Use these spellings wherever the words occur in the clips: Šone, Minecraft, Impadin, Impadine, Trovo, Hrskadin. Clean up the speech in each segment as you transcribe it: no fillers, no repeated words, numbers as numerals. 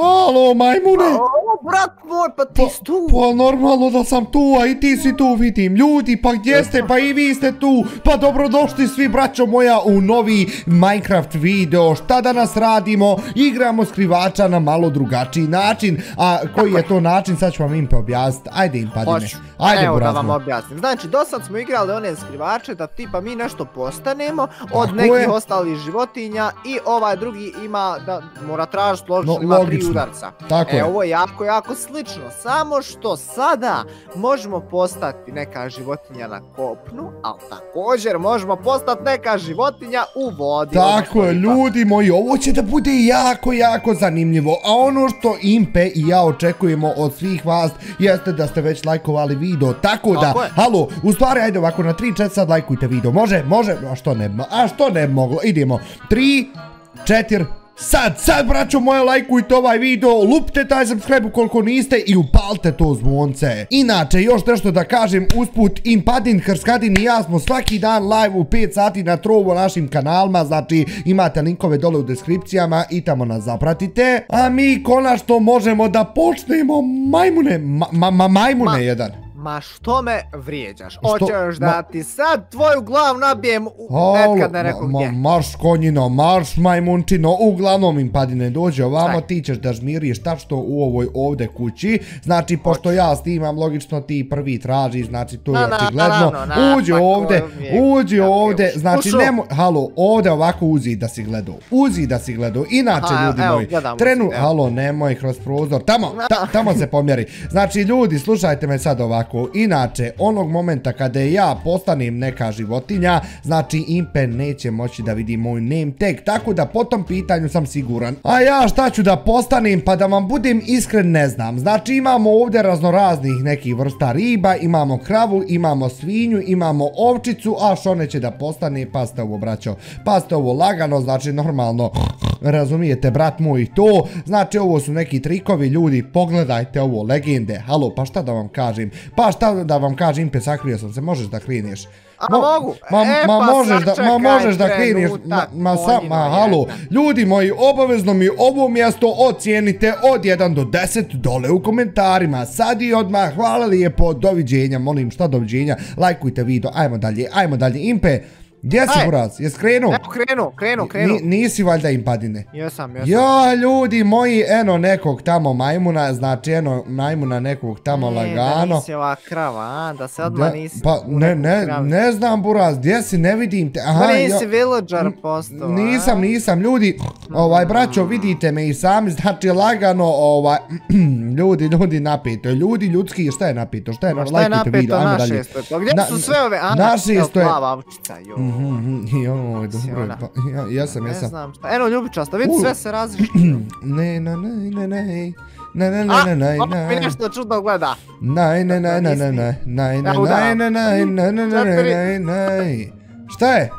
Alo, majmune! O, brat moj, pa ti si tu! Pa normalno da sam tu, a i ti si tu, vidim. Ljudi, pa gdje ste, pa i vi ste tu! Pa dobrodošli svi, braćo moja, u novi Minecraft video. Šta danas radimo? Igramo skrivača na malo drugačiji način. A koji je to način, sad ću vam Impe objasniti. Ajde, Impadine. Evo da vam objasnim. Znači, do sad smo igrali one skrivače da tipa mi nešto postanemo od nekih ostalih životinja i ovaj drugi ima, mora tražiti, logično ima tri udarca. E, ovo je jako, jako slično. Samo što sada možemo postati neka životinja na kopnu, ali također možemo postati neka životinja u vodi. Tako je, ljudi moji, ovo će da bude jako, jako zanimljivo. A ono što Impe i ja očekujemo od svih vas jeste da ste već lajkovali video. Tako da, halo, u stvari, ajde ovako, na 3-4 sad lajkujte video. Može, može, a što ne moglo? Idemo, 3-4... Sad, braćo moje, lajkujte ovaj video, lupite taj subscribe ukoliko niste i upalite to zvonce. Inače, još nešto da kažem usput, Impadin, Hrskadin i ja smo svaki dan live u 5 sati na Trovo našim kanalima, znači imate linkove dole u deskripcijama i tamo nas zapratite. A mi konačno možemo da počnemo, majmune, majmune jedan. Ma što me vrijeđaš? Hoćeš da ti sad tvoju glavu nabijem nekad na rekao gdje? Marš konjino, marš majmunčino, uglavnom Impadine dođe ovamo, ti ćeš da žmiriš tačno u ovoj ovde kući, znači pošto ja snimam, logično ti prvi tražiš, znači to je očigledno, uđi ovde, znači nemoj, halo, ovde ovako uzi da si gledao, inače ljudi moji, trenu, halo nemoj kroz prozor, tamo se pomjeri, znači ljudi slušajte me sad ovako. Inače, onog momenta kada ja postanem neka životinja, znači Impe neće moći da vidi moj name tag, tako da po tom pitanju sam siguran. A ja šta ću da postanem, pa da vam budem iskren ne znam. Znači imamo ovdje raznoraznih nekih vrsta riba, imamo kravu, imamo svinju, imamo ovčicu, a Šone će da postane, pa ste ovo braćo, pa ste ovo lagano, znači normalno, razumijete brat moj to. Znači ovo su neki trikovi ljudi, pogledajte ovo, legende, halo pa šta da vam kažem. Pa šta da vam kažem, Impe, sakrio sam se, možeš da kreneš. A mogu? Možeš da kreneš. Ma halo, ljudi moji, obavezno mi ovo mjesto ocijenite od 1 do 10 dole u komentarima. Sad i odmah, hvala lijepo, doviđenja, molim šta doviđenja, lajkujte video, ajmo dalje, Impe. Gdje si buraz? Jes krenuo? Evo krenuo. Nisi valjda Impadine? Jesam. Ja ljudi moji, eno nekog tamo majmuna, znači eno majmuna nekog tamo lagano. Ne, da nisi ova krava, a? Da se odmah nisi... Pa ne znam buraz, gdje si, ne vidim te. Nisi villager postao, a? Nisam, ljudi, braćo, vidite me i sami, znači lagano, ljudi napito, ljudi ljudski, šta je napito? Šta je napito naše isto? Gdje su sve ove, a? Naše isto je... Joj, dobro, ja sam. Ne znam šta, eno ljubičasta, vidi sve se različilo. Ne. A, mi nešto čudno gleda. Ne. Šta je?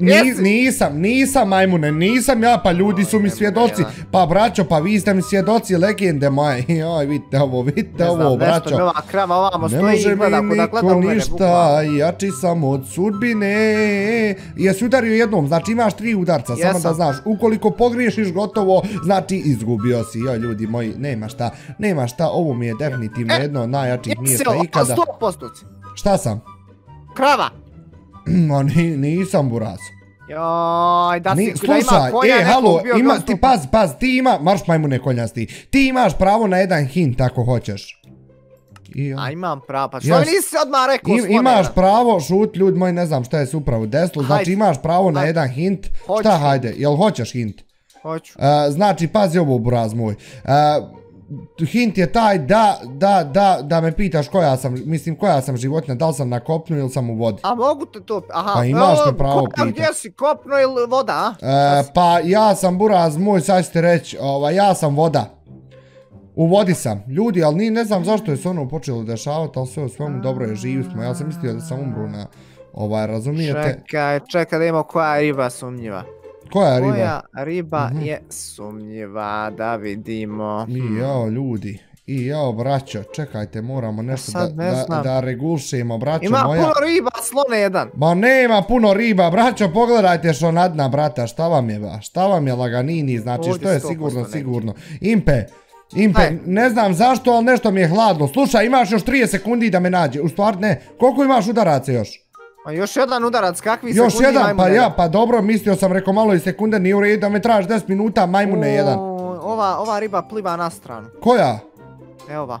Jesi ti? Jesi? Nisam majmune, nisam ja, pa ljudi su mi svjedoci, pa braćo, pa vi ste mi svjedoci, legende moje, joj, vidite ovo, braćo. Ne znam, nešto mi ova krava ovamo stoji i gleda, kuda gleda u mene, ništa, jači sam od sudbine. Jesi udario jednom, znači imaš 3 udarca, samo da znaš, ukoliko pogriješiš gotovo, znači izgubio si, joj, ljudi moji, nema šta, ovo mi je definitivno jedno od najjačih mjesta ikada. Jesi, a 100% si? Šta sam? Krava. Ma nisam buraz. Joj, da si kuda ima konja, neko ubio gostupu. Paz, ti ima, marš majmune koljasti, ti imaš pravo na jedan hint ako hoćeš. A imam pravo, pa što mi nisi odmah rekao slonena? Imaš pravo, šut, ljudi moji, ne znam šta je se upravo desilo, znači imaš pravo na jedan hint, šta hajde, jel hoćeš hint? Hoću. Znači, pazi ovo buraz moj. Hint je taj da me pitaš koja sam životinja, da li sam na kopnu ili sam u vodi. A mogu te to, aha, gdje si, kopno ili voda? Pa ja sam buraz moj, sad ćete reći, ja sam voda. U vodi sam, ljudi, ali ne znam zašto je se ono počelo dešavati, ali sve u svemu dobro je, živi smo, ja sam mislio da sam umru na, razumijete. Čekaj da imamo koja riba sumnjiva. Koja riba? Koja riba je sumnjiva, da vidimo. Jao, ljudi. I jao, braćo, čekajte, moramo nešto da regulsimo, braćo moja. Ima puno riba, slone jedan. Ma nema puno riba, braćo, pogledajte što na dna, brata, šta vam je laganini, znači što je sigurno, sigurno. Impe, ne znam zašto, ali nešto mi je hladno. Slušaj, imaš još 30 sekundi da me nađe, u stvari ne, koliko imaš udaraca još? Još jedan udarac, kakvi sekundi majmune? Još jedan, pa ja, pa dobro, mislio sam, rekao malo i sekunde, nije u redu da me traži 10 minuta, majmune jedan. Ova riba pliva na stranu. Koja? Evo ba.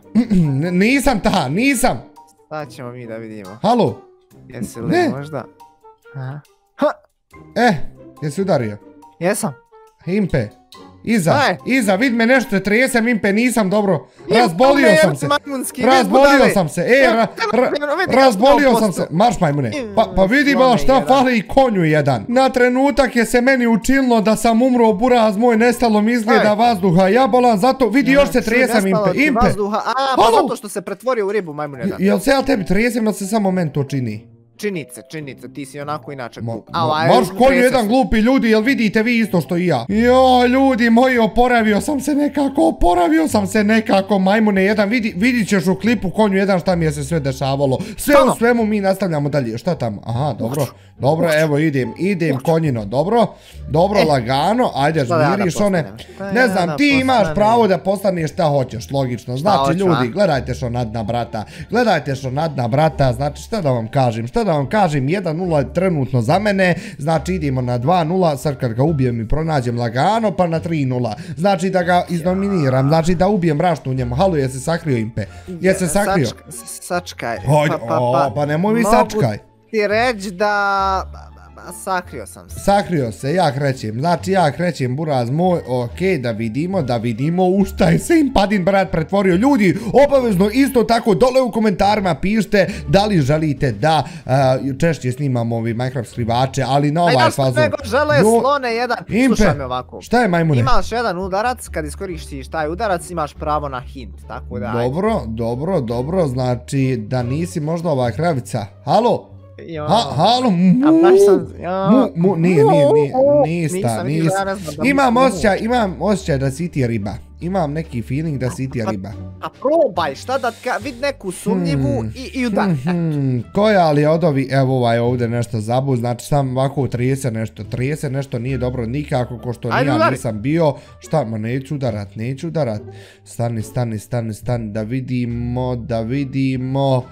Nisam ta, nisam. Šta ćemo mi da vidimo? Halo? Jesi li možda? Jesi udario? Jesam. Impe, iza, vid me nešto tresem, Impe, nisam dobro. Razbolio sam se. Marš majmune. Pa vidi ba šta fali i konju jedan. Na trenutak je se meni učinilo da sam umro, buraz moj, nestalo mi izgleda vazduha. Ja bolam zato, vidi još se tresem, Impe. A, pa zato što se pretvorio u ribu, majmune jedan. Jel se ja tebi tresem ili se samo meni to čini? Činice, ti si onako inače glup. Marš konju jedan, glupi ljudi, jel vidite vi isto što i ja? Jo, ljudi moji, oporavio sam se nekako, majmune jedan, vidit ćeš u klipu konju jedan šta mi je se sve dešavalo. Sve u svemu mi nastavljamo dalje, šta tamo? Aha, dobro, evo idem konjino, dobro, lagano, ajde, žmiriš one. Ne znam, ti imaš pravo da postaneš šta hoćeš, logično, znači ljudi, gledajte što na dna brata, znači šta da vam kažem, 1-0 je trenutno za mene, znači idemo na 2-0, sad kad ga ubijem i pronađem lagano, pa na 3-0, znači da ga izdominiram, znači da ubijem brašnu u njemu. Halo, je se sakrio, Impe, je se sakrio? Sačkaj, pa nemoj mi sačkaj. Mogu ti reći da... Sakrio sam se. Sakrio se, ja krećem, buraz moj, okej, da vidimo u šta je se Impadin brat pretvorio. Ljudi, obavezno isto tako dole u komentarima pišite da li želite da češće snimamo ovi Minecraft skrivače, ali na ovaj fazon. Ajde, što žele slone jedan, slušaj me ovako. Šta je majmune? Imaš jedan udarac, kad iskoristiš taj udarac imaš pravo na hint, tako da... Dobro, znači da nisi možda ova kravica. Halo? Halo, mu, nisam. Imam osjećaj da si ti riba. Imam neki feeling da si ti riba. A probaj, šta da vidi neku sumnjivu i udar. Koja li od ovi, evo ovaj ovdje nešto zabu, znači sam ovako trese nešto, nije dobro nikako, ko što ja nisam bio. Šta, ma neću udarat. Stani, da vidimo.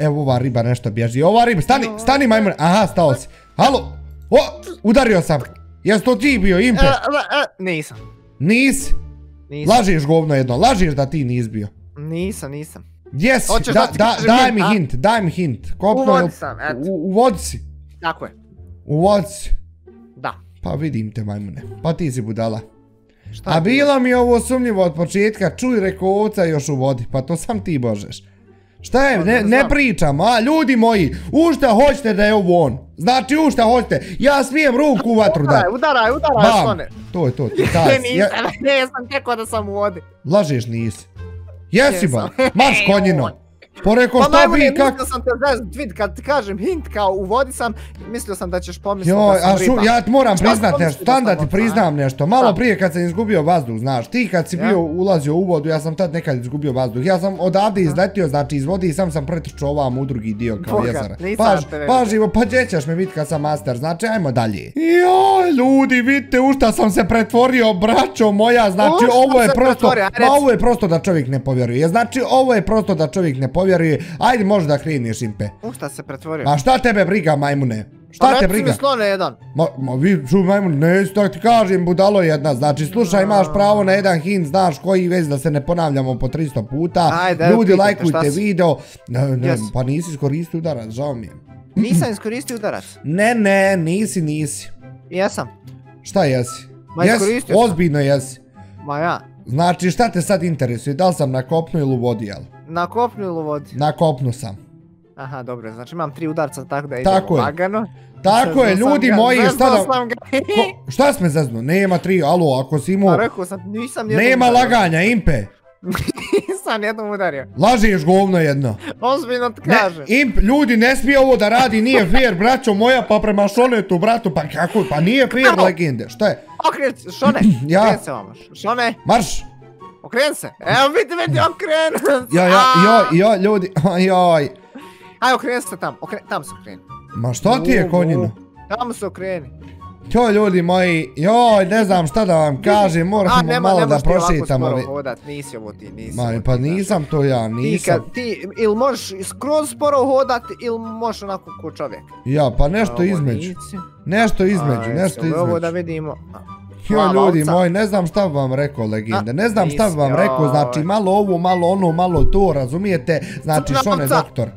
Evo ova riba nešto bježi, ova riba, stani majmune, aha, stao si. Halo, udario sam. Jesi to ti bio, Impe? Nisam. Nisi? Lažiš govno jedno, lažiš da ti nisi bio. Nisam. Jesi, daj mi hint. Uvodi sam, eto. Uvodi si? Tako je. Uvodi si? Da. Pa vidim te, majmune, pa ti si budala. A bilo mi ovo sumnjivo od početka, čuj, reko, ovca još u vodi, pa to sam ti božeš. Šta je, ne pričam, a ljudi moji, u šta hoćete da je ovo on? Znači u šta hoćete, ja smijem ruku u vatru da... Udaraj, Šone. To. Nisam teko da sam u vodi. Lažeš, nisi. Jesi ba, marš konjino. Poreko što bi kak... Mislio sam te zezvit, kad ti kažem hint kao u vodi sam, mislio sam da ćeš pomisliti da sam riba. Ja ti moram priznat nešto, tam da ti priznam nešto. Malo prije kad sam izgubio vazduh, znaš, ti kad si bio ulazio u vodu, ja sam tad nekad izgubio vazduh. Ja sam odavde izletio, znači iz vodi i sam pretrčao ovam u drugi dio kao jezara. Pa gdje ćeš me vidit kad sam master, znači ajmo dalje. Joj, ljudi, vidite u šta sam se pretvorio, braćo moja, znači ovo je prosto da čovjek ne povjeruje. Znači ovo je prosto da čovjek ne povjeruje. Ajde, može da kreneš, Impe. U šta se pretvorio? A šta tebe briga, majmune? Šta te briga? A reci mi slone jedan. Ma vi, čuj majmune, neću da ti kažem, budalo jedna. Znači, slušaj, imaš pravo na jedan hint, znaš koji vez, da se ne ponavljamo po 300 puta. Ljudi, lajkujte video. Pa nisi iskoristio udarac, žao mi je. Nisam iskoristio udarac. Ne, nisi. Jesam. Šta jesi? Ma iskoristio sam. Ozbiljno jesi. Ma ja. Znači, šta te sad interesuje? Da li sam na kopnu ili u vodi, jel? Na kopnu ili u vodi? Na kopnu sam. Aha, dobro, znači imam 3 udarca, tako da idemo lagano. Tako je, ljudi moji, šta da... Šta si me zeznuo? Nema 3, alo, ako si imao... Nema laganja, Impe. sam jednom udario. Lažeš govno jedno. Ozbiljno ti kažem. Imp, ljudi ne smije ovo da radi, nije fair braćo moja, pa prema Šonetu bratu, pa kako, pa nije fair legende, šta je? Okrenj, Šone, okrenj se vama, Šone. Marš. Okrenj se, evo vidi, vidi, okrenj. Joj, ljudi, joj. Aj, okrenj se tam, tam se okreni. Ma šta ti je konjino? Tam se okreni. Joj ljudi moji, joj ne znam šta da vam kažem, moramo malo da prošetamo. A nemaš ti ovako sporo hodat, nisi ovo ti, nisi. Ma pa nisam to ja, nisam. Ti ili možeš skroz sporo hodat ili možeš onako ko čovjek. Ja pa nešto između, nešto između, nešto između. Ovo da vidimo. Joj ljudi moji, ne znam šta bi vam rekao legende, ne znam šta bi vam rekao, znači malo ovo, malo ono, malo to, razumijete, znači Šone doktor.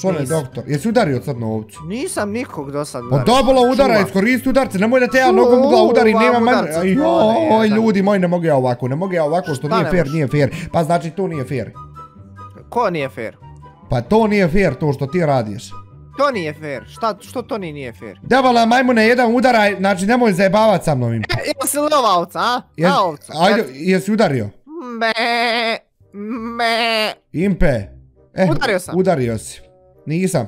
Šone, doktor, jesi udario crnu ovcu? Nisam nikog do sad udario. Odobolo udara, iskoristi udarce, nemoj da te ja nogom u glavu udari, nema manj... Joj, ljudi moji, ne mogu ja ovako, ne mogu ja ovako, što nije fair, nije fair. Pa znači, to nije fair. Ko nije fair? Pa to nije fair, to što ti radiš. To nije fair, što to nije fair? Debala majmune, jedan udaraj, znači nemoj zajebavat sa mnom. Jesi li ova ovca, a? Ta ovca. Ajde, jesi udario? Impe. Udario sam. Udario si. Nisam.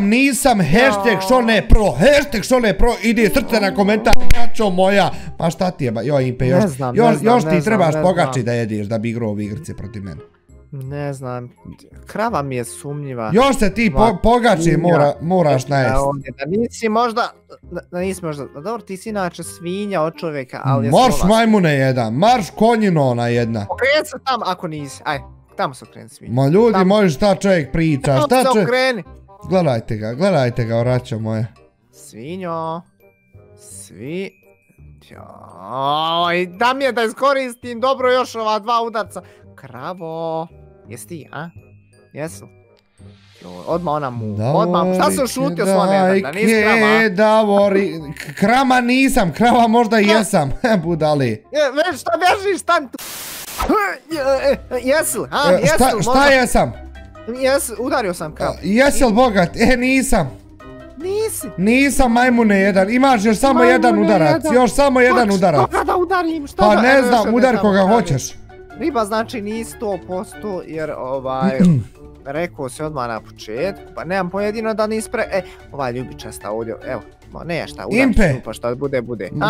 Nisam, #Šone Pro, #Šone Pro, ide srce na komentar, braćo moja. Ma šta ti je, joj Impe, još ti trebaš pogači da jedeš da bi igrao ove igrice protiv mene. Ne znam, krava mi je sumnjiva. Još se ti pogači moraš najest. Da nisi možda, dobro ti si inače svinja od čovjeka, ali je slova. Marš majmune jedna, marš konjino ona jedna. Okrenj se tam ako nisi, aj. Tamo se okreni svi. Ma ljudi moji šta čovjek priča, šta čovjek... Gledajte ga, vraća moja. Svinjo. Joj, da mi je da iskoristim dobro još ova dva udarca. Kravo. Jesi ti, a? Jesu. Odmah ona mu, odmah, šta sam šutio s ovom jedan, da nisi krava? Davori, krama nisam, krava možda i jesam, budali. Već šta bežiš tam tu? Jesi li, a? Šta jesam? Udario sam kao. Jesi li bogat? Nisam. Nisi? Nisam majmune jedan, imaš još samo jedan udarac, još samo jedan udarac. Koga da udarim? Pa ne znam, udar koga hoćeš. Riba znači nisi 100% jer rekao si odmah na početku, pa nemam pojedino da nisi pre... Ova ljubičasta ovdje, evo. Ne šta, udar ću pa šta bude.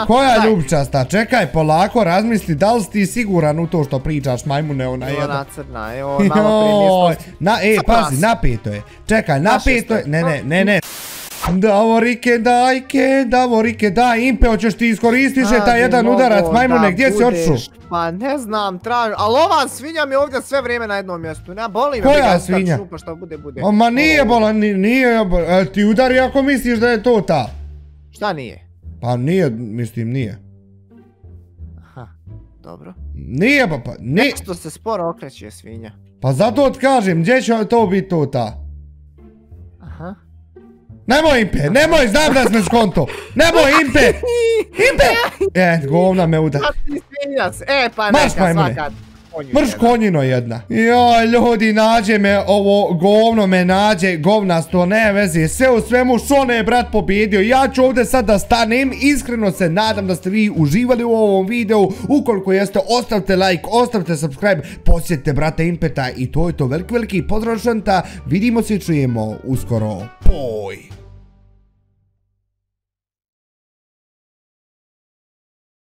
Koja ljubčasta, čekaj polako, razmisli da li si ti siguran u to što pričaš majmune ona jedna. Ona crna, evo malo prije nismo. Pazi, napeto je, čekaj, napeto je, ne. Davorike daj, Impe, hoćeš ti iskoristiš je taj jedan udarac majmune, gdje si odšu? Pa ne znam, tražim, ali ova svinja mi je ovdje sve vrijeme na jednom mjestu, ne boli me. Koja svinja? Ma nije bola, nije, ti udari ako misliš da je to ta. Šta nije? Pa nije, mislim nije. Aha, dobro. Nije pa, nije. Nešto se sporo okreće svinja. Pa zato ti kažem, gdje će to biti to ta? Aha. Nemoj Impe, nemoj, znam da sam skonto. Nemoj Impe! Impe! Govna me udara. Pa neka svaka. Mrš konjino jedna. Joj ljudi nađe me ovo, govno me nađe, govnasto ne veze, sve u svemu Šone je brat pobjedio. Ja ću ovdje sad da stanem, iskreno se nadam da ste vi uživali u ovom videu, ukoliko jeste ostavite like, ostavite subscribe, posjetite brata Impeta i to je to, veliki pozdrav, vidimo se i čujemo uskoro, boj.